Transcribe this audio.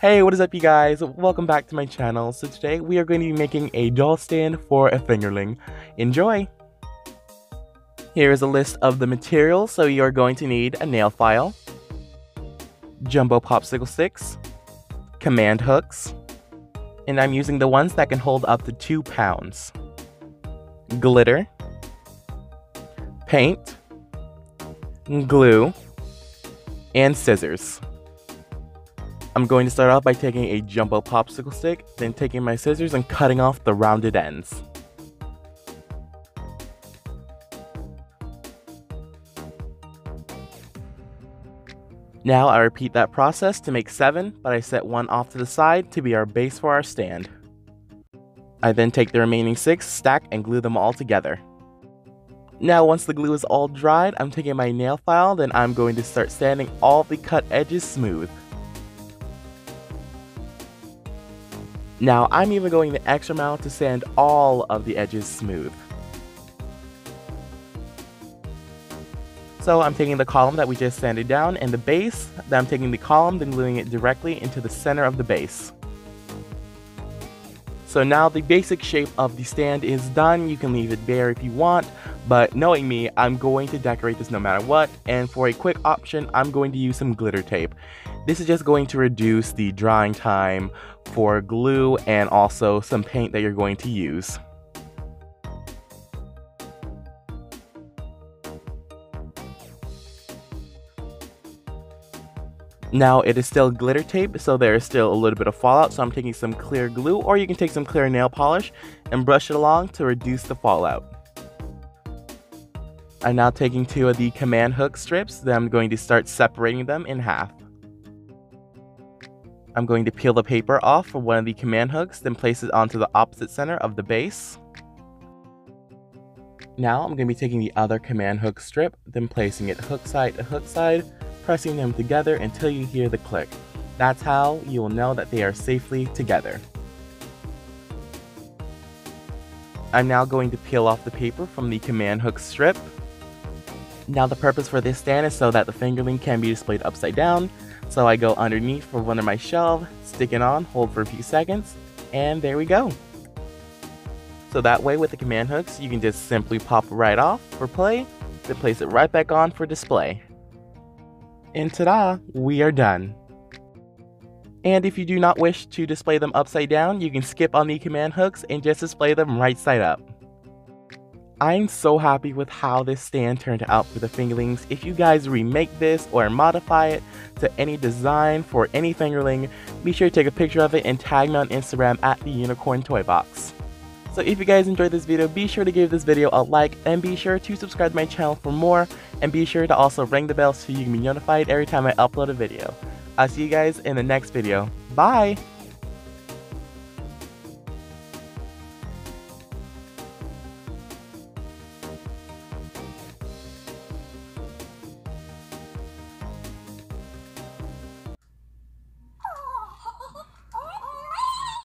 Hey, what is up you guys? Welcome back to my channel. So today we are going to be making a doll stand for a fingerling. Enjoy! Here is a list of the materials. So you are going to need a nail file, jumbo popsicle sticks, command hooks, and I'm using the ones that can hold up to 2 pounds, glitter, paint, glue, and scissors. I'm going to start off by taking a jumbo popsicle stick, then taking my scissors and cutting off the rounded ends. Now I repeat that process to make 7, but I set one off to the side to be our base for our stand. I then take the remaining 6, stack, and glue them all together. Now once the glue is all dried, I'm taking my nail file, then I'm going to start sanding all the cut edges smooth. Now I'm even going the extra mile to sand all of the edges smooth. So I'm taking the column that we just sanded down and the base, then I'm taking the column, then gluing it directly into the center of the base. So now the basic shape of the stand is done. You can leave it bare if you want, but knowing me, I'm going to decorate this no matter what, and for a quick option, I'm going to use some glitter tape. This is just going to reduce the drying time for glue and also some paint that you're going to use. Now it is still glitter tape, so there is still a little bit of fallout, so I'm taking some clear glue, or you can take some clear nail polish and brush it along to reduce the fallout. I'm now taking 2 of the command hook strips, then I'm going to start separating them in half. I'm going to peel the paper off for one of the command hooks, then place it onto the opposite center of the base. Now I'm going to be taking the other command hook strip, then placing it hook side to hook side, pressing them together until you hear the click. That's how you will know that they are safely together. I'm now going to peel off the paper from the command hook strip. Now the purpose for this stand is so that the fingerling can be displayed upside down. So I go underneath for one of my shelves, stick it on, hold for a few seconds, and there we go. So that way with the command hooks, you can just simply pop right off for play, then place it right back on for display. And ta-da, we are done. And if you do not wish to display them upside down, you can skip on the command hooks and just display them right side up. I'm so happy with how this stand turned out for the fingerlings. If you guys remake this or modify it to any design for any fingerling, be sure to take a picture of it and tag me on Instagram at The Unicorn Toy Box. So if you guys enjoyed this video, be sure to give this video a like and be sure to subscribe to my channel for more, and be sure to also ring the bell so you can be notified every time I upload a video. I'll see you guys in the next video. Bye!